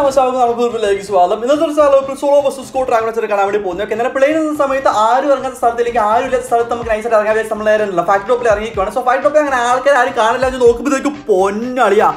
നമസ്കാരം അളവൂരിലേക്ക് സ്വാഗതം. ഇന്നത്തെ ദിവസം Alavoor solo bus school travel വെച്ച് കാണാൻ വേണ്ടി പോകുന്നത്. ഓക്കെ, എന്നാൽ പ്ലെയിൻ എന്ന സമയത്ത് ആരും ഇറങ്ങാത്ത സ്ഥലത്തിലേക്ക് ആരും ഇല്ലാത്ത സ്ഥലത്ത് നമുക്ക് നൈസായിട്ട് ഇറങ്ങാൻ വേണ്ടി നമ്മൾ നേരമല്ല ഫാക്ട് ടോപ്പിൽ ഇറങ്ങിയിരിക്കുകയാണ്. സോ ഫാക്ട് ടോപ്പിൽ അങ്ങനെ ആൾക്കാർ ആരും കാണില്ല എന്ന് നോക്കുമ്പോഴത്തേക്ക് പൊന്നളിയാ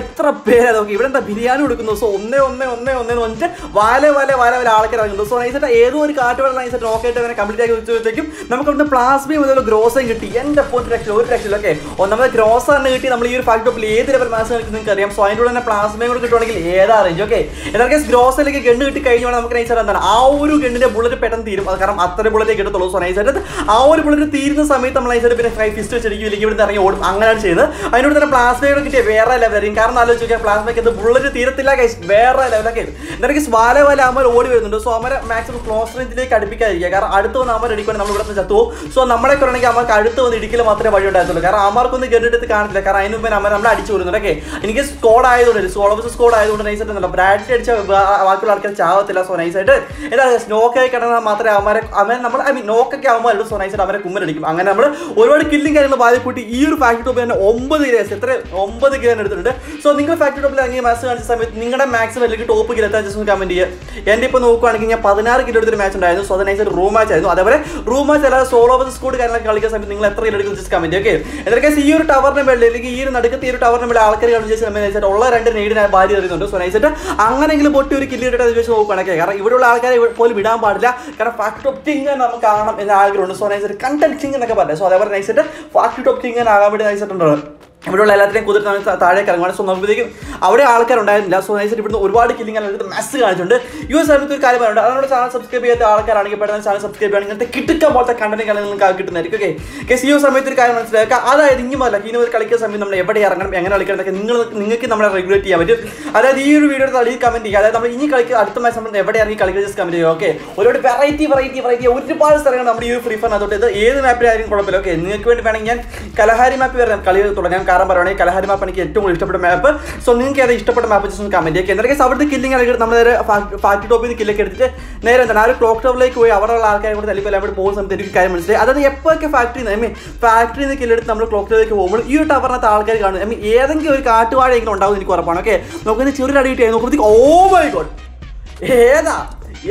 എത്ര പേരാണ്. നോക്കി ഇവിടെ എന്താ ബിരിയാണി കൊടുക്കുന്നു. സോ ഒന്നേ ഒന്നേ ഒന്നേ ഒന്നേന്ന് പറഞ്ഞിട്ട് വാല വാല വാല വാല ആൾക്കാർ ഇറങ്ങുന്നു. സോ നൈസായിട്ട് ഏതോ ഒരു കാറ്റോടെ നൈസായിട്ട് നോക്കിയിട്ട് അവരെ കംപ്ലീറ്റ് ആക്കി വെച്ചപ്പോഴത്തേക്കും നമുക്ക് അവിടുന്ന് പ്ലാസ്മി മുതലുള്ള ഗ്രോസും കിട്ടി. എൻ്റെ പോയിന്റ് രക്ഷ ഒരു രക്ഷ. ഓക്കെ, ഒന്നാമത് ഗ്രോസ് തന്നെ കിട്ടി. നമ്മൾ ഈ ഒരു ഫാക്ട് ടോപ്പിൽ ഏത് ലെവൽ മാസം കളിക്കും നിങ്ങൾക്ക് അറിയാം. സോ അതിൻ്റെ തന്നെ പ്ലാസ്മയും കൂടെ കിട്ടുവാണെങ്കിൽ ഏതാ റേഞ്ച്. ഓക്കെ, എന്നാൽ ഗ്രോസിലേക്ക് ഗണ്ണ് കിട്ടി കഴിഞ്ഞാൽ നമുക്ക് നൈസായിട്ട് എന്താണ് ആ ഒരു ഗണ്ണിന്റെ ബുള്ളറ്റ് പെട്ടെന്ന് തീരും. അത് കാരണം അത്ര ബുള്ളറ്റേ കിട്ടത്തുള്ളൂ. സോ നൈസായിട്ട് ആ ഒരു ബുള്ളറ്റ് തീരുന്ന സമയത്ത് നമ്മൾ നൈസായിട്ട് പിന്നെ ഫിസ്റ്റ് വെച്ചിരിക്കും, ഇല്ലെങ്കിൽ ഇവിടെ ഇറങ്ങി ഓടും. അങ്ങനെയാണ് ചെയ്ത് അതിനോട് തന്നെ പ്ലാസ്മയും കൂടെ കിട്ടിയ വേറെ ലെവലായിരിക്കും. കാരണം ആലോചിച്ച് നോക്കിയാൽ പ്ലാസ്മയ്ക്ക് അത് ബുള്ളറ്റ് തീരത്തില്ല, വേറെ ലെവലൊക്കെ എന്തൊക്കെ വാല വാല അമ്മ ഓടി വരുന്നുണ്ട്. സോ അമ്മ മാക്സിമം ക്ലോസ് റേഞ്ചിലേക്ക് അടുപ്പിക്കാതിരിക്കുക. കാരണം അടുത്ത് വന്ന് അമ്മ ഇടിക്കുവാൻ നമ്മൾ ഇവിടെ നിന്ന് ചത്തു. സോ നമ്മളെ കുറണെങ്കിൽ അമ്മക്ക് അടുത്ത് വന്ന് ഇടിക്കൽ മാത്രമേ വഴി ഉണ്ടായിരുന്നുള്ളൂ. കാരണം അമ്മക്കൊന്നും ഗണ്ണെടുത്ത് കാണില്ല. കാരണം അതിന് മുമ്പേ അമ്മ നമ്മളെ അടിച്ചു വരുന്നുണ്ട്. ഓക്കെ, എനിക്ക് സ്കോഡ് ആയതുകൊണ്ട് സോളോ ബസ് സ്കോഡ് ആയതുകൊണ്ട് നൈസായിട്ട് ബ്രാറ്റ് അടിച്ച ബാക്കിയുള്ള ആൾക്കാർ ചാവത്തില്ല. സോ നൈസായിട്ട് എന്താണ് നോക്കൊക്കെ കിടന്നാൽ മാത്രമേ അമ്മ നമ്മൾ ഐ മീൻ നോക്കൊക്കെ ആവുമ്പോൾ സോ നൈസായിട്ട് അവരെ കുമ്മനടിക്കും. അങ്ങനെ നമ്മൾ ഒരുപാട് കില്ലും കാര്യങ്ങൾ വാതി കൂട്ടി ഈ ഒരു ഫാക്ടറി ടോപ്പ് തന്നെ 9 കിലോസ് എത്ര 9 കിലോ എടുത്തിട്ടുണ്ട്. സോ നിങ്ങൾ ഫാക്ടറി ടോപ്പിൽ ഇറങ്ങിയ മാച്ച് കാണിച്ച സമയത്ത് നിങ്ങളുടെ മാക്സിമം അല്ലെങ്കിൽ ടോപ്പ് കിലോ എത്താൻ ജസ്റ്റ് കമന്റ് ചെയ്യുക. എൻ്റെ ഇപ്പോൾ നോക്കുകയാണെങ്കിൽ ഞാൻ 16 കിലോ എടുത്തൊരു മാച്ച് ഉണ്ടായിരുന്നു. സോ അത് നൈസായിട്ട് റൂം മാച്ച് ആയിരുന്നു. അതേപോലെ റൂം മാച്ച് അല്ലാതെ സോളോ ബസ് സ്കോഡ് കാര്യങ്ങളൊക്കെ കളിക്കുന്ന സമയത്ത് നിങ്ങൾ എത്ര കിലോ എടുക്കും ജസ്റ്റ് കമന്റ്. ഓക്കെ, എന്തൊക്കെ ഈ ഒരു ടവറിന് മേളിൽ അല്ലെങ്കിൽ ഈ ഒരു നടുക്കത്തെ ഈ ഒരു ടവറിന് മേളിൽ ആൾക്കാർ കളിച്ച് നൈസായിട്ട് ഉള്ള 2 നേടിനായി ഭാര്യ എറിയുന്നുണ്ട്. സോ നൈസായിട്ട് അങ്ങനെയെങ്കിലും പൊട്ടി ഒരു കില്ല് കിട്ടാൻ വെച്ച് നോക്കുകയാണെങ്കിൽ കാരണം ഇവിടെയുള്ള ആൾക്കാരെ പോലും വിടാൻ പാടില്ല. കാരണം ഫാക്ടറി ടോപ്പ് കിങ് നമുക്ക് കാണണം എന്ന ആഗ്രഹമുണ്ട്. സോ നൈസായിട്ട് കണ്ടന്റ് കിങ് എന്നൊക്കെ പറഞ്ഞത്. സോ അതേപോലെ നൈസായിട്ട് ഫാക്ടറി ടോപ്പ് കിങ് ആകാൻ വേണ്ടി നൈസായിട്ടുണ്ടോ ഇവിടെയുള്ള എല്ലാത്തിനെയും കുതിർത്ത് താഴേക്ക് ഇറങ്ങുകയാണ്. സോ നോക്കുമ്പോഴേക്കും അവിടെ ആൾക്കാരുണ്ടായിരുന്നില്ല. സോ നൈസായിട്ട് ഇവിടുന്ന് ഒരുപാട് കില്ലിങ് അല്ലെങ്കിൽ മെസ്സ് കാണിച്ചിട്ടുണ്ട്. ഈ ഒരു സമയത്ത് ഒരു കാര്യം പറയുന്നുണ്ട്. അതുകൊണ്ട് ചാനൽ സബ്സ്ക്രൈബ് ചെയ്യാത്ത ആൾക്കാരാണെങ്കിൽ പെട്ടെന്ന് ചാനൽ സബ്സ്ക്രൈബ് ചെയ്യുക. ഇങ്ങനത്തെ കിട്ടുക പോലത്തെ കണ്ടന്റ് കളി നിങ്ങൾക്ക് കിട്ടുന്നതായിരിക്കും. ഓക്കെ, കേസ് ഈ ഒരു സമയത്ത് ഒരു കാര്യം മനസ്സിലാക്കുക. അതായത് ഇനി മല്ല ഇനി ഒരു കളിക്കുന്ന സമയത്ത് നമ്മൾ എവിടെ ഇറങ്ങണം എങ്ങനെ കളിക്കണം നിങ്ങൾക്ക് നമ്മളെ റെഗുലേറ്റ് ചെയ്യാൻ പറ്റും. അതായത് ഈ ഒരു വീഡിയോ തടി കമന്റ് ചെയ്യുക. അതായത് നമ്മൾ ഇനി കളിക്കുക അടുത്ത മാസം നമ്മൾ എവിടെ ഇറങ്ങി കളിക്കുക ജസ്റ്റ് കമന്റ് ചെയ്യുക. ഓക്കെ, ഒരുപാട് വെറൈറ്റി വെറൈറ്റി വെറൈറ്റി ഒരുപാട് സ്ഥലങ്ങൾ നമ്മുടെ ഈ ഒരു ഫ്രീ ഫയർ അതുകൊണ്ട് ഇത് ഏത് മാപ്പിലായാലും കുഴപ്പമില്ല. ഓക്കെ, നിങ്ങൾക്ക് വേണ്ടി വേണമെങ്കിൽ ഞാൻ കലഹാരി മാപ്പ് വരെ കളി തുടങ്ങാൻ കാരണം പറയുകയാണെങ്കിൽ കലഹാരി മാപ്പ് എനിക്ക് ഏറ്റവും കൂടുതൽ ഇഷ്ടപ്പെട്ട മാപ്പ്. സോ നിങ്ങൾക്ക് അത് ഇഷ്ടപ്പെട്ട മാപ്പ് ജസ്റ്റ് കമന്റ് ചെയ്യുക. എന്തൊക്കെ അവിടുത്തെ കില്ലിങ് ആണെങ്കിൽ നമ്മൾ നേരെ ഫാക്ടറി ടോപ്പിൽ നിന്ന് കില്ലൊക്കെ എടുത്തിട്ട് നേരെ എന്താണ് ആ ഒരു ക്ലോക്ക് ടോപ്പിലേക്ക് പോയി അവിടെ ഉള്ള ആൾക്കാരെ കൂടെ തല്ലിപ്പോ എല്ലാവരും പോകുന്ന സമയത്ത് എനിക്ക് കാര്യം മനസ്സിലായി. അതായത് എപ്പോഴൊക്കെ ഫാക്ടറിയിൽ നിന്ന് കില്ലെടുത്ത് നമ്മൾ ക്ലോക്ക് ടോപ്പിലേക്ക് പോകുമ്പോൾ ഈ ഒരു ടവറിനകത്ത് ആൾക്കാർ കാണും. ഐ മീൻ ഏതെങ്കിലും ഒരു കാട്ടുവാഴയെങ്കിലും ഉണ്ടാവും എനിക്ക് ഉറപ്പാണ്. ഓക്കെ, നോക്കുന്നത് ചെറിയൊരു അടി കിട്ടിയാൽ നോക്കുമ്പോഴത്തേക്ക് ഓ മൈ ഗോഡ് ഏതാ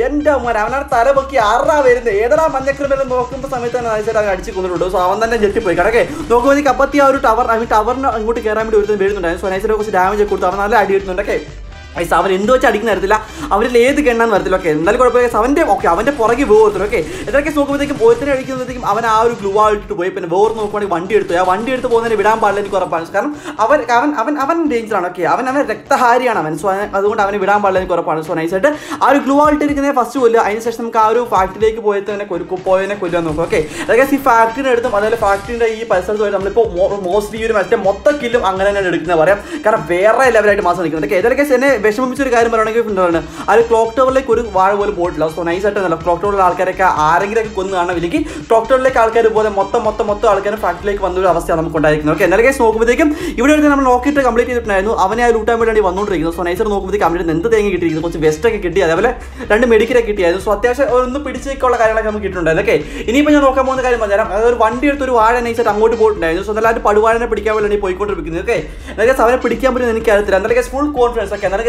എൻ്റെ മോൻ അവനാണ് തല പൊക്കി ആറാ വരുന്നത്. ഏതാ മഞ്ഞക്രിമിനൽ നോക്കുന്ന സമയത്ത് തന്നെ നൈസായിട്ട് അവൻ അടിച്ച് കൊന്നിട്ടുണ്ട്. സോ അവൻ തന്നെ ജെട്ടിപ്പോയി കിടക്കെ നോക്കുമ്പോഴത്തേക്ക് അപ്പത്തി ആ ഒരു ടവർ ഐ മീൻ ടവറിന് അങ്ങോട്ട് കയറാൻ വേണ്ടി ഒരുത്തൻ വരുന്നുണ്ടായിരുന്നു. സോ നൈസായിട്ട് കുറച്ച് ഡാമേജ് കൊടുത്തു. അവൻ നല്ല അടി കിട്ടുന്നുണ്ടൊക്കെ. ഐസ് അവൻ എന്ത് വെച്ച് അടിക്കുന്ന തരത്തില്ല, അവരിൽ ഏത് കെണ്ണാന്ന് വരത്തില്ല. ഓക്കെ, എന്തായാലും കുഴപ്പമില്ല. അവൻ്റെ ഓക്കെ അവൻ്റെ പുറകെ വേർത്തുള്ളൂ. ഓക്കെ, എന്തൊക്കെ നോക്കുമ്പോഴത്തേക്കും ഒരുത്തനെ അടിക്കുമ്പോഴത്തേക്കും അവൻ ആ ഒരു ഗ്ലൂ ആയിട്ട് പോയി. പിന്നെ വേർന്ന് നോക്കുവാണെങ്കിൽ വണ്ടി എടുത്തു. ആ വണ്ടി എടുത്ത് പോകുന്നതിന് വിടാൻ പാടില്ല എനിക്ക് ഉറപ്പാണ്. കാരണം അവൻ അവൻ അവൻ അവൻ ഡേഞ്ചറാണ്. ഓക്കെ, അവൻ അവൻ രക്തഹാരിയാണ് അവൻ. സോ അതുകൊണ്ട് അവന് വിടാൻ പാടില്ല എനിക്ക് ഉറപ്പാണ്. സോ നൈസായിട്ട് ആ ഒരു ഗ്ലൂ ആയിട്ട് ഇരിക്കുന്നത് ഫസ്റ്റ് കൊല്ലുക. അതിന് ശേഷം നമുക്ക് ആ ഒരു ഫാക്ടറിയിലേക്ക് പോയതിനെ പോയതിനെ കൊല്ലുവാൻ നോക്കാം. ഓക്കെ, അതൊക്കെ ഈ ഫാക്ടറിയുടെ എടുത്തും അതുപോലെ ഫാക്ടറിയുടെ ഈ പരിസരത്ത് നമ്മളിപ്പോൾ മോസ്റ്റ്ലി ഈ ഒരു മറ്റേ മൊത്തം കില്ലും അങ്ങനെ തന്നെയാണ് എടുക്കുന്നത് പറയാം. കാരണം വേറെ ലെവലായിട്ട് മാസം നിൽക്കുന്നത്. ഓക്കെ, ഇതൊക്കെ തന്നെ വിഷമിപ്പിച്ച ഒരു കാര്യം പറയുകയാണെങ്കിൽ ആ ഒരു ക്ലോക്ക് ടവറിലേക്ക് ഒരു വാഴ പോലും പോയിട്ടില്ല. സോ നൈസായിട്ടല്ല ക്ലോക്ക് ടവറിലുള്ള ആൾക്കാരൊക്കെ ആരെങ്കിലൊക്കെ കൊന്നു കാണണം. ഇല്ലെങ്കിൽ ക്ലോക്ക് ടവറിലേക്ക് ആൾക്കാർ പോലെ മൊത്തം ആൾക്കാർ ഫാക്ടറിയിലേക്ക് വന്ന ഒരു അവസ്ഥയാണ് നമുക്ക് ഉണ്ടായിരിക്കുന്നത്. ഓക്കെ, എന്നാലും കേസ് നോക്കുമ്പോഴത്തേക്കും ഇവിടെ നമ്മൾ നോക്കിയിട്ട് കംപ്ലീറ്റ് ചെയ്തിട്ടുണ്ടായിരുന്നു. അവനെ ആ ലൂട്ടാൻ വേണ്ടി വന്നുകൊണ്ടിരിക്കുന്നത്. സോ നൈസായിട്ട് നോക്കുമ്പോഴത്തേക്ക് അവിടെ എന്ത് തേങ്ങ കിട്ടിയിരിക്കുന്നു. കുറച്ച് വെസ്റ്റൊക്കെ കിട്ടി, അതേപോലെ 2 മെഡിക്കലൊക്കെ കിട്ടിയായിരുന്നു. സോ അത്യാവശ്യം ഒന്ന് പിടിച്ചേക്കുള്ള കാര്യങ്ങളൊക്കെ നമുക്ക് കിട്ടുന്നുണ്ടായിരുന്നു. ഓക്കെ, ഇനിയിപ്പോൾ ഞാൻ നോക്കാൻ പോകുന്ന കാര്യം പറഞ്ഞാൽ അതൊരു വണ്ടി എടുത്ത് ഒരു വാഴ നൈസായിട്ട് അങ്ങോട്ട് പോയിട്ടുണ്ടായിരുന്നു. സോ നല്ലതായിട്ട് പടുവാഴനെ പിടിക്കാൻ വേണ്ടി പോയിക്കൊണ്ടിരിക്കുന്നത്. ഓക്കെ, എന്നാലും അവനെ പിടിക്കാൻ പറ്റുമെന്ന് എനിക്കറിയത്തില്ല. എന്നാലും ഫുൾ കോൺഫിഡൻസ്. ഓക്കെ, എന്നാലും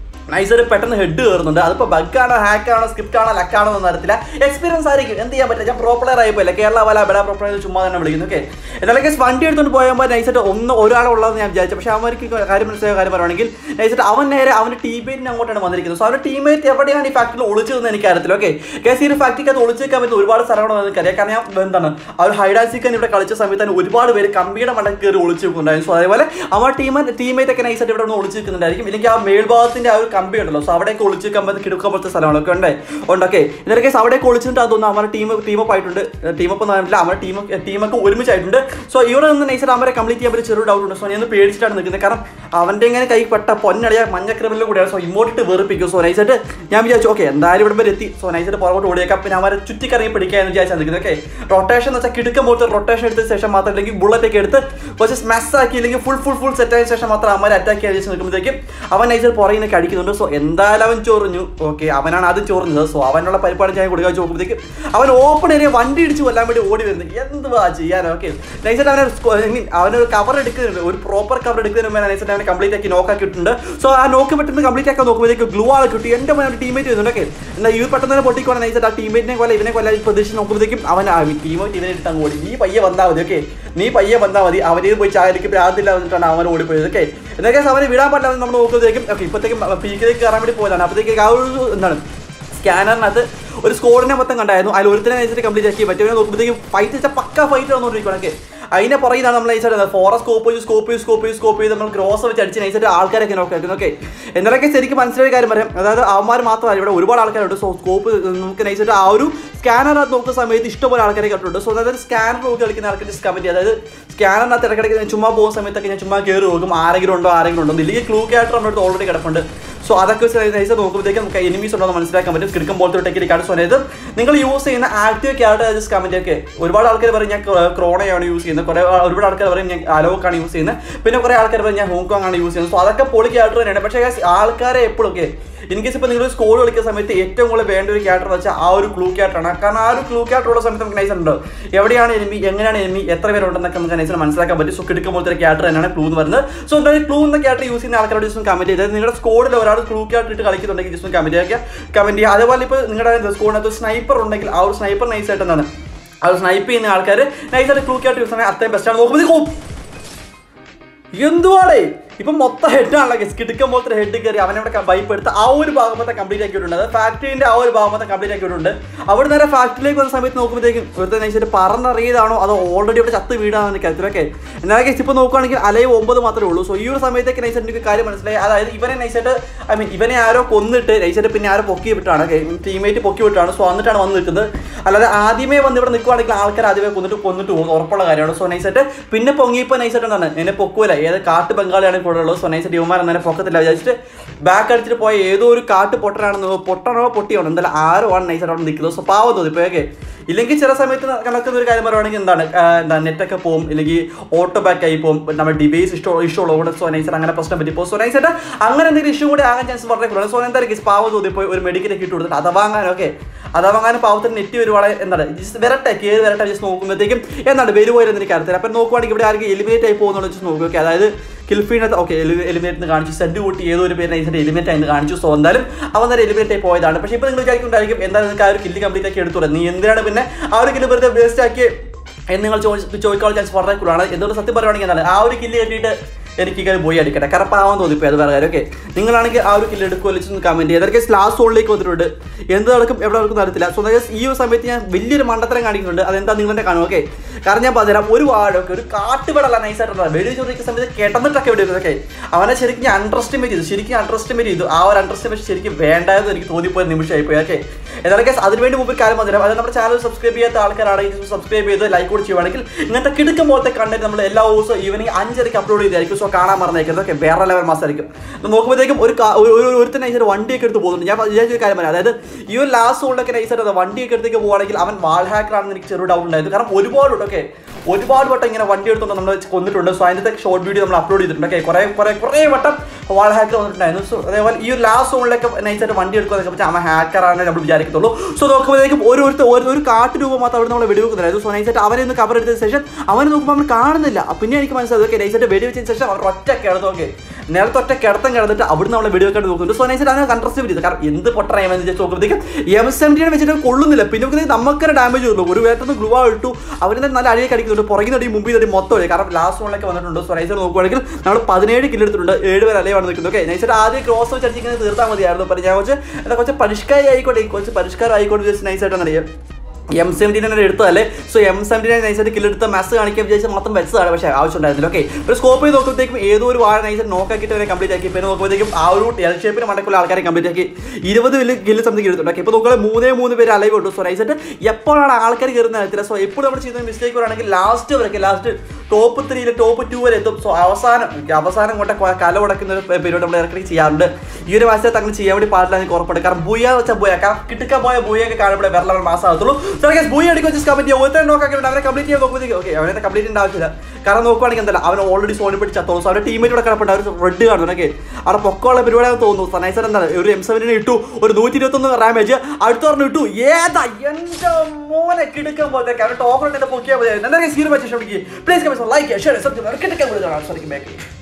നൈസർ പെട്ടെന്ന് ഹെഡ് കയറുന്നുണ്ട്. അതിപ്പോൾ ബഗ്ഗാണോ ഹാക്കാണോ സ്ക്രിപ്റ്റാണോ ലക്കാണോ എന്ന് അറിയത്തില്ല. എക്സ്പീരിയൻസ് ആയിരിക്കും. എന്ത് ചെയ്യാൻ പറ്റില്ല. ഞാൻ പ്രോ പ്ലെയർ ആയിപ്പോയില്ല. കേരള വല ബെഡ പ്രോ പ്ലെയർ ചുമ്മാ തന്നെ വിളിക്കുന്നു. ഓക്കെ, എന്നാലും കേസ് വണ്ടി എടുത്തുകൊണ്ട് പോയാൽ നൈസായിട്ട് ഒരാളുള്ളതെന്ന് ഞാൻ വിചാരിച്ചു. പക്ഷേ അവർക്ക് കാര്യം മനസ്സിലായ കാര്യം പറയുകയാണെങ്കിൽ നൈസായിട്ട് അവൻ നേരെ അവൻ്റെ ടീമേറ്റിന് അങ്ങോട്ടാണ് വന്നിരിക്കുന്നത്. സോ അവരുടെ ടീമേറ്റ് എവിടെയാണ് ഈ ഫാക്ടറിയിൽ ഒളിച്ചതെന്ന് എനിക്കറിയത്തില്ല. ഓക്കെ, കേസ് ഈ ഒരു ഫാക്ടറിക്ക് അത് ഒളിച്ചു വെക്കാൻ പറ്റുന്ന ഒരുപാട് സ്ഥലങ്ങളാണ് എനിക്കറിയാം. കാരണം ഞാൻ എന്താണ് ആ ഒരു ഹൈഡാസിക്കൻ ഇവിടെ കളിച്ച സമയത്ത് തന്നെ ഒരുപാട് പേര് കമ്പിയുടെ മടക്കി കയറി ഒളിച്ചു വെക്കുന്നുണ്ടായിരുന്നു. സോ അതേപോലെ അവരുടെ ടീമേറ്റൊക്കെ നൈസായിട്ട് ഇവിടെ ഒന്ന് ഒളിച്ചു വെക്കുന്നുണ്ടായിരിക്കും. ഇല്ലെങ്കിൽ ആ മേൽഭാഗത്തിൻ്റെ ആ ഒരു കമ്പി ഉണ്ടല്ലോ, സോ അവിടെ ഒളിച്ച് കമ്പത് കിടക്കാൻ പോലത്തെ സ്ഥലങ്ങളൊക്കെ ഉണ്ടാക്കി. ഇന്നലെ കേസ് അവിടെ ഒളിച്ചിട്ട് അതൊന്നും അവരുടെ ടീമപ്പ് ആയിട്ടുണ്ട്, ടീമപ്പ് പറഞ്ഞില്ല, അവരുടെ ടീമൊക്കെ ഒരുമിച്ചായിട്ടുണ്ട്. സോ ഇവിടെ നിന്ന് നേച്ചർ അവരെ കംപ്ലീറ്റ് ചെയ്യാൻ ഒരു ചെറിയ ഡൗട്ട് ഉണ്ട്. സോ ഞാൻ പേടിച്ചിട്ടാണ് നിൽക്കുന്നത്, കാരണം അവൻ്റെ ഇങ്ങനെ കൈ പെട്ട പൊന്നടിയ മഞ്ഞ ക്രിമിനൽ കൂടിയാണ്. സോ ഇങ്ങോട്ടിട്ട് വെറുപ്പിക്കും. സോ നൈസായിട്ട് ഞാൻ വിചാരിച്ചു ഓക്കെ എന്തായാലും ഇവിടെ വരെ എത്തി. സോ നൈസായിട്ട് പുറകോട്ട് ഓടിയേക്കാം, പിന്നെ അവരെ ചുറ്റിക്കറങ്ങി പിടിക്കാമെന്ന് വിചാരിച്ചാൽ നിൽക്കുന്നത്. ഓക്കെ റൊട്ടേഷൻ എന്ന് വെച്ചാൽ കിടക്കാൻ പോലത്തെ റൊട്ടേഷൻ എടുത്ത ശേഷം മാത്രം, അല്ലെങ്കിൽ ബുള്ളറ്റൊക്കെ എടുത്ത് കുറച്ച് സ്മാസ് ആക്കി, അല്ലെങ്കിൽ ഫുൾ സെറ്റ് ആയ ശേഷം മാത്രം അവരെ അറ്റാക്ക് ചെയ്യാൻ നിൽക്കുമ്പോഴത്തേക്കും അവൻ നൈസായിട്ട് പുറകിൽ നിന്ന് കഴിക്കുന്നുണ്ട്. സോ എന്തായാലും അവൻ ചൊറിഞ്ഞു. ഓക്കെ അവനാണ് അത് ചൊറിഞ്ഞത്. സോ അവനുള്ള പരിപാടി ഞാൻ കൊടുക്കാൻ നോക്കുമ്പോഴത്തേക്കും അവൻ ഓപ്പൺ ഏരിയ വണ്ടി ഇടിച്ച് കൊല്ലാൻ വേണ്ടി ഓടി വരുന്നത്. എന്തുവാ ചെയ്യാൻ? ഓക്കെ നൈസായിട്ട് അവനെ മീൻ അവനൊരു കവർ എടുക്കുന്നുണ്ട്, ഒരു പ്രോപ്പർ കവർ എടുക്കുന്നതിന് മുമ്പ് നൈസായിട്ട് അവനെ കംപ്ലീറ്റ് ആക്കി നോക്കാക്കി ഇട്ടുണ്ട്. സോ ആ നോക്ക് പെട്ടെന്ന് കംപ്ലീറ്റ് ആക്കാൻ നോക്കുമ്പോഴേക്ക് ഗ്ലൂ ആൾ കിട്ടി. എൻ്റെ മുന്നേ ഒരു ടീമേറ്റ് വരുന്നുണ്ട്. ഓക്കെ എന്നാൽ ഈ പെട്ടെന്ന് പൊട്ടിക്കോണം നൈസായിട്ട് ആ ടീമേറ്റിനെ കൊല്ല ഇവനെ കൊല്ല പ്രതീക്ഷിച്ച് നോക്കുമ്പോഴത്തേക്കും അവൻ ടീമേറ്റ് ഇവനെ ഇട്ടാൻ ഓടി. നീ പയ്യെ വന്നാൽ മതി, ഓക്കെ നീ പയ്യെ വന്നാൽ മതി. അവനേത് പോയി ചായക്ക് പ്രാതില്ല വന്നിട്ടാണ് അവൻ ഓടിപ്പോയത്. ഓക്കെ എന്തൊക്കെ അവനെ വിടാൻ പറ്റില്ല നമ്മൾ നോക്കുമ്പോഴത്തേക്കും. ഓക്കെ ഇപ്പോഴത്തേക്കും പീക്കിലേക്ക് കയറാൻ വേണ്ടി പോയതാണ്. അപ്പോഴത്തേക്ക് ആ ഒരു എന്താണ് സ്കാനറിനകത്ത് ഒരു സ്കോഡിനെ മൊത്തം കണ്ടായിരുന്നു. അതിൽ ഒരുത്തിനെ നൈസായിട്ട് കംപ്ലീറ്റ് ആക്കി പറ്റും. നോക്കുമ്പോഴത്തേക്കും ഫൈറ്റ് വെച്ചാൽ പക്ക ഫൈറ്റ് വന്നുകൊണ്ടിരിക്കണം. ഓക്കെ അതിനെ പറയുന്നതാണ് നമ്മൾ നൈസായിട്ട് ഫോറ സ്കോപ്പ് ചെയ്ത് നമ്മൾ ക്രോസ് വെച്ച് അടിച്ച് നൈസായിട്ട് ആൾക്കാരൊക്കെ നോക്കായിരുന്നു. ഓക്കെ എന്നൊക്കെ ശരിക്കും മനസ്സിലായ കാര്യം പറയാം, അതായത് അവന്മാർ മാത്രമല്ല ഇവിടെ ഒരുപാട് ആൾക്കാരുണ്ട്. സോ സ്കോപ്പ് നമുക്ക് നൈസായിട്ട് ആ ഒരു സ്കാനറിനകത്ത് നോക്കുന്ന സമയത്ത് ഇഷ്ടംപോലെ ആൾക്കാരെ കണ്ടിട്ടുണ്ട്. സോ അതായത് സ്കാനർ നോക്കി കളിക്കുന്ന ആൾക്കാർ കമൻറ്റ് ചെയ്യും, അതായത് സ്കാനറിനകത്ത് ഇടയ്ക്കിടയ്ക്ക് ചുമ്മാ പോകുന്ന സമയത്തൊക്കെ ഞാൻ ചുമ്മാ കയറി നോക്കും ആരെങ്കിലും ഉണ്ടോ, ഇല്ലെങ്കിൽ ക്ലൂ ക്യാരക്ടർ നമ്മളടുത്ത് ഓൾറെഡി കിടപ്പുണ്ട്. സോ അതൊക്കെ നൈസായിട്ട് നോക്കുമ്പോഴത്തേക്കും നമുക്ക് എനിമീസ് ഉണ്ടോ എന്ന് മനസ്സിലാക്കാൻ പറ്റും. കിടക്കും പോലത്തെ ടെക്നിക്കാണ്. സോ അതായത് നിങ്ങൾ യൂസ് ചെയ്യുന്ന ആക്റ്റീവ് ക്യാരക്ടർ കമൻറ്റൊക്കെ ഒരുപാട് ആൾക്കാർ പറയും ഞാൻ ക്രോണയാണ് യൂസ് ചെയ്യുന്നത്, ഒരുപാട് ആൾക്കാർ പറയും ഞാൻ അലോക്കാണ് യൂസ് ചെയ്യുന്നത്, പിന്നെ കുറേ ആൾക്കാർ പറയും ഞാൻ ഹോങ്കോങ് ആണ് യൂസ് ചെയ്യുന്നത്. സോ അതൊക്കെ പൊളി ക്യാരക്ടർ തന്നെയാണ്. പക്ഷേ ആൾക്കാരെ എപ്പോഴും ഓക്കെ ഇൻകേസ് ഇപ്പോൾ നിങ്ങൾ സ്കോർ കളിക്കുന്ന സമയത്ത് ഏറ്റവും കൂടുതൽ വേണ്ട ഒരു ക്യാരക്ടർ വെച്ചാൽ ആ ഒരു ക്ലൂ ക്യാരക്ടറാണ്. കാരണം ആ ഒരു ക്ലൂ ക്യാരക്ടറുള്ള സമയത്ത് നമുക്ക് നൈസ് ഉണ്ടോ എവിടെയാണ് എനിമി, എങ്ങനെയാണ് എനിമി, എത്ര പേരുണ്ടെന്നൊക്കെ നമുക്ക് നൈസിന് മനസ്സിലാക്കാൻ പറ്റും. സോ കിടക്കും പോലത്തെ ക്യാരക്ടർ തന്നെയാണ് ക്ലൂ എന്ന് പറയുന്നത്. സോ എന്തായാലും ക്ലൂ എന്ന ക്യാരക്ടർ യൂസ് ചെയ്യുന്ന ആൾക്കാരോട് ജസ്റ്റ് കമൻറ്റ് ചെയ്ത് നിങ്ങളുടെ സ്കോഡിൽ ഒരാൾ ക്ലൂ ക്യാരക്ടർ ഇട്ട് കളിക്കുന്നുണ്ടെങ്കിൽ ജസ്റ്റ് കമൻറ്റ് ചെയ്യുക. അതുപോലെ ഇപ്പോൾ നിങ്ങളുടെ സ്കോഡിനകത്ത് സ്നൈപ്പർ ഉണ്ടെങ്കിൽ ആ ഒരു സ്നൈപ്പർ നൈസായിട്ട് എന്താണ് അത് സ്നൈപ്പ് ചെയ്യുന്ന ആൾക്കാർ നൈസായിട്ട് ക്ലൂ ക്യാരക്ടർ യൂസ് ചെയ്യുന്നത് അത്രയും ബെസ്റ്റാണ്. നോക്കുമ്പോൾ എന്തുവാടേ ഇപ്പം മൊത്തം ഹെഡാണല്ലോ ഗെസ്, കിടക്കാൻ പോലത്തെ ഹെഡ് കയറി അവനവിടെ വൈപ്പ് എടുത്ത് ആ ഒരു ഭാഗം മൊത്തം കംപ്ലീറ്റ് ആക്കിയിട്ടുണ്ട്. അതായത് ഫാക്ടറിൻ്റെ ആ ഒരു ഭാഗം മൊത്തം കംപ്ലീറ്റ് ആക്കിയിട്ടുണ്ട്. അവിടെ നേരെ ഫാക്ടറിയിലേക്ക് വന്ന സമയത്ത് നോക്കുമ്പോഴത്തേക്കും വെറുതെ നൈസായിട്ട് പറഞ്ഞറിയതാണോ അതോ ഓൾറെഡി ഇവിടെ ചത്ത് വീടാണെന്ന് എനിക്ക് അറിയില്ല. ഓക്കെ എന്നാൽ ഗെസ് ഇപ്പോൾ നോക്കുകയാണെങ്കിൽ അലൈവ് 9 മാത്രമേ ഉള്ളൂ. സോ ഈ ഒരു സമയത്തേക്ക് നൈസായിട്ട് എനിക്ക് കാര്യം മനസ്സിലായി, അതായത് ഇവനെ നൈസായിട്ട് ഇവനെ ആരോ കൊന്നിട്ട് നൈസായിട്ട് പിന്നെ ആരോ പൊക്കി വിട്ടാണ്, ടീമേറ്റ് പൊക്കി വിട്ടാണ്. സോ എന്നിട്ടാണ് വന്ന് നിൽക്കുന്നത്, അല്ലാതെ ആദ്യമേ വന്ന് ഇവിടെ നിൽക്കുകയാണെങ്കിൽ ആൾക്കാർ ആദ്യമേ കൊന്നിട്ട് പോകും, ഉറപ്പുള്ള കാര്യമാണ്. സോ നൈസായിട്ട് പിന്നെ പൊങ്ങിയപ്പോൾ നൈസായിട്ട് എന്താണ് എന്നെ പൊക്കൂല ഏത് കാട്ട് ബംഗാളിയാണ് കൂടുതലുള്ളൂ. സോ നൈസായിട്ട് യുവമാർ അന്നേരം പൊക്കത്തില്ല വിചാരിച്ചിട്ട് ബാക്ക് അടിച്ചിട്ട് പോയ ഏതോ ഒരു കാട്ട് പൊട്ടണോ പൊട്ടിയാണോ എന്തായാലും ആരോ ആണ് നൈസായിട്ട് അവിടെ നിൽക്കുന്നത്. സോ പാവം തോന്നി ഇപ്പോൾ. ഓക്കെ ഇല്ലെങ്കിൽ ചില സമയത്ത് കണക്കുന്ന ഒരു കാര്യം പറയുകയാണെങ്കിൽ എന്താ നെറ്റൊക്കെ പോകും, ഇല്ലെങ്കിൽ ഓട്ടോ ബാക്ക് ആയി പോകും, നമ്മുടെ ഡിവൈസ് ഇഷ്ടമുള്ള കൂടെ. സോ നൈസായിട്ട് അങ്ങനെ പ്രശ്നം പറ്റി പോകും. സോ നൈസായിട്ട് അങ്ങനെ എന്തെങ്കിലും ഇഷ്യൂ കൂടി ആകാൻ ചാൻസ് വളരെ കൂടുതലാണ്. സോ എന്തായാലും പാവം തോന്നി പോയി ഒരു മെഡിക്കലൊക്കെ ഇട്ട് കൊടുത്തിട്ട് അഥവാങ്ങാനും പാവത്തിന് നെറ്റ് വരുവാണെങ്കിൽ എന്താണ് ജസ്റ്റ് വരട്ടെ കയറി വരട്ടെ ജസ്റ്റ് നോക്കുമ്പോഴത്തേക്കും എന്താണ് വരുവായിരുന്നു എനിക്ക് അറിയത്തില്ല. അപ്പം നോക്കുവാണെങ്കിൽ ഇവിടെ ആർക്കും എലിമിനേറ്റ് ആയി പോകുന്നുള്ള വെച്ച് നോക്കുക. ഓക്കെ അതായത് കിൽഫീനകത്ത് ഓക്കെ എലിമിനേറ്റ് കാണിച്ചു, സെഡ് കൂട്ടി ഏതോ ഒരു പേര് നൈസായിട്ട് എലിമിനേറ്റ് ആയെന്ന് കാണിച്ചു. സോ എന്തായാലും അവൻ നേരെ എലിമിനേറ്റ് ആയി പോയതാണ്. പക്ഷേ ഇപ്പോൾ നിങ്ങൾ വിചാരിക്കുന്നുണ്ടായിരിക്കും എന്തായാലും നിങ്ങൾക്ക് ആ ഒരു കില്ല് കംപ്ലീറ്റ് ആക്കി എടുത്തു തുടങ്ങി, എന്തിനാണ് പിന്നെ ആ ഒരു കില്ല് വെറുതെ വേസ്റ്റ് ആക്കി എന്ന് നിങ്ങൾ ചോദിക്കാനുള്ള ചാൻസ് വളരെ കൂടുതലാണ്. എന്തുകൊണ്ട് സത്യം പറയുകയാണെങ്കിൽ എന്താണ് ആ ഒരു കില്ല് കെട്ടിയിട്ട് എനിക്ക് കാര്യം പോയി അടിക്കട്ടെ കറപ്പാവാൻ തോന്നിപ്പോയി അത് പറയാം. ഓക്കെ നിങ്ങളാണെങ്കിൽ ആ ഒരു കില്ല് എടുക്കുമല്ലോ കമൻറ്റ് ചെയ്ത് അതൊക്കെ ലാസ്റ്റ് സോണിലേക്ക് വന്നിട്ടുണ്ട്. എന്ത് നടക്കും എവിടെ നടക്കും അറിയത്തില്ല. സോ ഈ ഒരു സമയത്ത് ഞാൻ വലിയൊരു മണ്ടത്തരം കാണിക്കുന്നുണ്ട്. അതെന്താ നിങ്ങൾ തന്നെ കാണും. ഓക്കെ കാരണം ഞാൻ പറഞ്ഞുതരാം. ഒരു വാഴൊക്കെ ഒരു കാട്ടുപാടല്ല നൈസായിട്ടുള്ള വെളിയിൽ ചോദിക്കുന്ന സമയത്ത് കിടന്നിട്ടൊക്കെ ഇവിടെ ഓക്കെ അവനെ ശരിക്കും ഞാൻ അണ്ടർസ്റ്റിമേറ്റ് ചെയ്തു. ആ ഒരു അണ്ടർസ്റ്റിമേറ്റ് ശരിക്കും വേണ്ടായെന്ന് എനിക്ക് തോന്നിപ്പോയ നിമിഷമായിപ്പോയി. ഓക്കെ എന്തൊക്കെ അതിനുവേണ്ടി മുമ്പ് കാര്യം പറഞ്ഞുതരാം. അതായത് നമ്മുടെ ചാനൽ സബ്സ്ക്രൈബ് ചെയ്യാത്ത ആൾക്കാരാണെങ്കിൽ സബ്സ്ക്രൈബ് ചെയ്ത് ലൈക്ക് കൂടി ചെയ്യുവാണെങ്കിൽ ഇങ്ങനത്തെ കിടക്കും പോലത്തെ കണ്ടന്റ് നമ്മൾ എല്ലാ ദിവസവും ഈവനിങ് 5:30 അപ്ലോഡ് ചെയ്തായിരിക്കും. സോ കാണാൻ മറന്നേക്കരുത്. ഓക്കെ വേറെ ലെവൽ മാസമായിരിക്കും. നോക്കുമ്പോഴത്തേക്കും ഒരുത്തന്നെ നൈസായിട്ട് വണ്ടിയൊക്കെ എടുത്ത് പോകുന്നുണ്ട്. ഞാൻ വിചാരിച്ചൊരു കാര്യം പറയാം, അതായത് ഈ ഒരു ലാസ്റ്റ് സോണിലൊക്കെ നൈസായിട്ട് വണ്ടിയൊക്കെ എടുത്തേക്ക് പോകുകയാണെങ്കിൽ അവൻ വാൾ ഹാക്കറാണെന്ന് എനിക്ക് ചെറിയ ഡൗട്ട് ഉണ്ടായിരുന്നു. കാരണം ഒരുപാടുണ്ട്. ഓക്കെ ഒരുപാട് വട്ടം ഇങ്ങനെ വണ്ടി എടുത്തുകൊണ്ട് നമ്മൾ കൊന്നിട്ടുണ്ട്. സോ അതിൻ്റെ ഷോർട്ട് വീഡിയോ നമ്മൾ അപ്ലോഡ് ചെയ്തിട്ടുണ്ട്. ഓക്കെ കുറേ വട്ടം വാൾ ഹാക്കർ വന്നിട്ടുണ്ടായിരുന്നു. സോ അതേപോലെ ഈ ഒരു ലാസ്റ്റ് സോണിലൊക്കെ നൈസായിട്ട് വണ്ടി എടുക്കുകയെന്നൊക്കെ വെച്ചാൽ അവൻ ഹാക്കറാണെന്ന് നമ്മൾ വിചാരിക്കത്തുള്ളൂ. സോ നോക്കുമ്പോഴത്തേക്കും ഒരു കാട്ട് രൂപ മാത്രം അവിടെ നമ്മൾ വെടിവെക്കുന്നുണ്ടായിരുന്നു. സോ നൈസായിട്ട് അവനൊന്ന് കവർ എടുത്ത ശേഷം അവനെ നോക്കുമ്പോൾ അവൻ കാണുന്നില്ല. പിന്നെ എനിക്ക് മനസ്സിലായത് ഓക്കെ നൈസായിട്ട് വെടിവെച്ചതിന് ശേഷം അവർ ഒറ്റക്കിടത്ത് ഓക്കെ നേരത്തൊറ്റ കിടത്തം കിടന്നിട്ട് അവിടുന്ന് നമ്മൾ വെടിവെക്കാൻ നോക്കുന്നുണ്ട്. സോ നൈസായിട്ട് അതിനെ കൺട്രസ്റ്റ് ചെയ്ത് കാരണം എന്ത് പൊട്ടണം എന്ന് വെച്ച് നോക്കുമ്പോഴത്തേക്കും M70 വെച്ചിട്ട് കൊള്ളുന്നില്ല. പിന്നെ നമുക്ക് ഡാമേജ് ഉള്ളൂ. ഒരു വേട്ടൊന്ന് ഗ്ലൂ ഇട്ടു അവരുടെ നല്ല അടിയെ കടിക്കുന്നുണ്ട്. പുറകിൽ നടി മുമ്പിൽ നടി മൊത്തം ഒഴി കാരണം ലാസ്റ്റ് സോണിലൊക്കെ വന്നിട്ടുണ്ട്. സോ നൈസായിട്ട് നോക്കുകയാണെങ്കിൽ നമ്മൾ 17 കില്ലെടുത്തിട്ടുണ്ട്. 7 പേര് അലൈവാണ് നിൽക്കുന്നത്. ഓക്കെ നൈസായിട്ട് ആദ്യം ക്രോസ് വെച്ച് അടിച്ചിങ്ങനെ തീർത്താൽ മതിയായിരുന്നു. പറഞ്ഞാൽ കുറച്ച് പരിഷ്കാരം ആയിക്കോട്ടെ, കുറച്ച് പരിഷ്കാരം ആയിക്കോട്ടെ നൈസായിട്ടാണെന്നറിയാം. M79 എടുത്തതല്ലേ. സോ M79 നൈസായിട്ട് കില്ലെടുത്ത മെസ്സ് കാണിക്കാൻ വിചാരിച്ചാൽ മൊത്തം വെച്ചതാണ്, പക്ഷേ ആവശ്യമുണ്ടായിരുന്നില്ല. ഓക്കെ, ഒരു സ്കോപ്പ് ചെയ്ത് നോക്കുമ്പോഴത്തേക്കും ഏതോ ഒരു വാഴ നൈസായിട്ട് നോക്കാക്കിയിട്ട് അവരെ കംപ്ലീറ്റ് ആക്കി. പിന്നെ നോക്കുമ്പോഴത്തേക്കും ആ ഒരു എൽ ഷേപ്പിന് മടക്കുള്ള ആൾക്കാരെ കംപ്ലീറ്റ് ആക്കി 20 കില്ല് സംതിങ് എടുത്തിട്ടുണ്ട്. ഓക്കെ, ഇപ്പോൾ നോക്കുക 3 പേര് അലൈവ് ഉണ്ട്. സോ നൈസായിട്ട് എപ്പോഴാണ് ആൾക്കാർ കയറുന്ന അറിയത്തില്ല. സോ എപ്പോഴും നമ്മൾ ചെയ്യുന്ന മിസ്റ്റേക്ക് പറയുകയാണെങ്കിൽ ലാസ്റ്റ് ടോപ്പ് 3 ടോപ്പ് 2 വരെ എത്തും. സോ അവസാനം കൊണ്ട് കല ഉടക്കുന്ന ഒരു പേരോട് നമ്മൾ ഇറക്കി ചെയ്യാറുണ്ട്. ഈ ഒരു മാസത്തെ അങ്ങനെ ചെയ്യാൻ വേണ്ടി പാടില്ല എനിക്ക് ഉറപ്പുണ്ട്. കാരണം ബുയ്യാന്ന് വെച്ചാൽ ബുയ കാരണം കിട്ടുക പോയ ബുയൊക്കെ കാണുമ്പോൾ വേറെ മാസമാകത്തുള്ളൂ. ബുയ അടിക്കാൻ പറ്റിയ ഒരുത്തരം നോക്കാക്കിയിട്ട് അവരെ കംപ്ലീറ്റ് ചെയ്യാൻ നോക്കുമ്പോഴത്തേക്ക് ഓക്കെ അവനെ കംപ്ലീറ്റ് ചെയ്യേണ്ട ആവശ്യമില്ല. കാരണം നോക്കുകയാണെങ്കിൽ എന്തായാലും അവൻ ഓൾറെഡി സോണി പിടിച്ച് അത്തോളം അവരുടെ ടീമേറ്റ് ഇവിടെ കിടപ്പുണ്ട്. അവർ റെഡ് കാണുന്നു. ഓക്കെ, അവിടെ പൊക്കമുള്ള പരിപാടിയാണെന്ന് തോന്നുന്നു. നൈസർ എന്താണ് ഒരു M7 ഇട്ടു ഒരു 121 റാമേജ് അടുത്ത് പറഞ്ഞു ഇട്ടു. ഏതാ എൻ്റെ മോനെ കിടക്കാൻ പോലത്തേക്ക് അവരുടെ ടോക്കൺ പൊക്കിയാൽ മതി. എന്താ സീരിയ പ്ലീസ് ലൈക്ക് ഷെയർ സബ്സ്ക്രൈബ് കിടക്കാൻ കൂടുതലാണ്.